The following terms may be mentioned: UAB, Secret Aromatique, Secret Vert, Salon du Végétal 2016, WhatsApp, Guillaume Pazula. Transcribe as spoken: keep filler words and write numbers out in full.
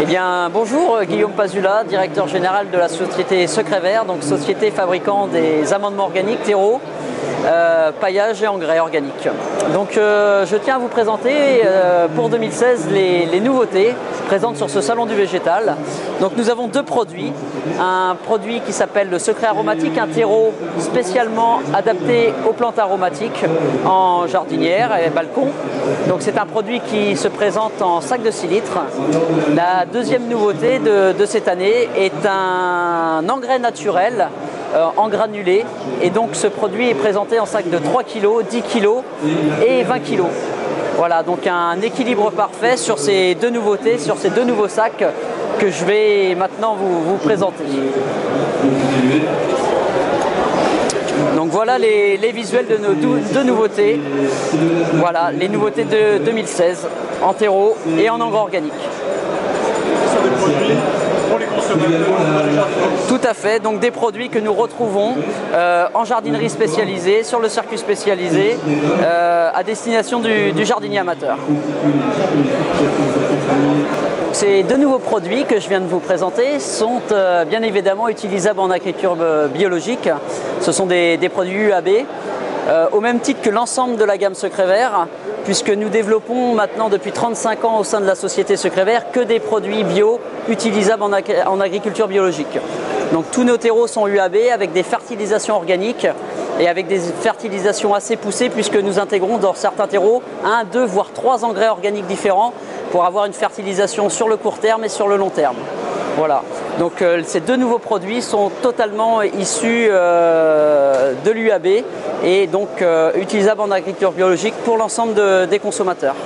Eh bien, bonjour, Guillaume Pazula, directeur général de la société Secret Vert, donc société fabricant des amendements organiques, terreaux, euh, paillages et engrais organiques. Donc, euh, je tiens à vous présenter euh, pour deux mille seize les, les nouveautés présentes sur ce salon du végétal. Donc, nous avons deux produits. Un produit qui s'appelle le Secret Aromatique, un terreau spécialement adapté aux plantes aromatiques en jardinière et balcon. Donc, c'est un produit qui se présente en sac de six litres. La deuxième nouveauté de, de cette année est un engrais naturel euh, en granulé, et donc ce produit est présenté en sac de trois kilos, dix kilos et vingt kilos. Voilà, donc un équilibre parfait sur ces deux nouveautés, sur ces deux nouveaux sacs que je vais maintenant vous, vous présenter. Donc voilà les, les visuels de nos deux nouveautés. Voilà les nouveautés de deux mille seize en terreau et en engrais organique. Tout à fait, donc des produits que nous retrouvons euh, en jardinerie spécialisée, sur le circuit spécialisé, euh, à destination du, du jardinier amateur. Ces deux nouveaux produits que je viens de vous présenter sont euh, bien évidemment utilisables en agriculture biologique. Ce sont des, des produits U A B, euh, au même titre que l'ensemble de la gamme Secret Vert, puisque nous développons maintenant depuis trente-cinq ans au sein de la société Secret Vert que des produits bio utilisables en, ag en agriculture biologique. Donc tous nos terreaux sont U A B avec des fertilisations organiques et avec des fertilisations assez poussées, puisque nous intégrons dans certains terreaux un, deux voire trois engrais organiques différents pour avoir une fertilisation sur le court terme et sur le long terme. Voilà, donc euh, ces deux nouveaux produits sont totalement issus euh, de l'U A B et donc euh, utilisables en agriculture biologique pour l'ensemble de, des consommateurs.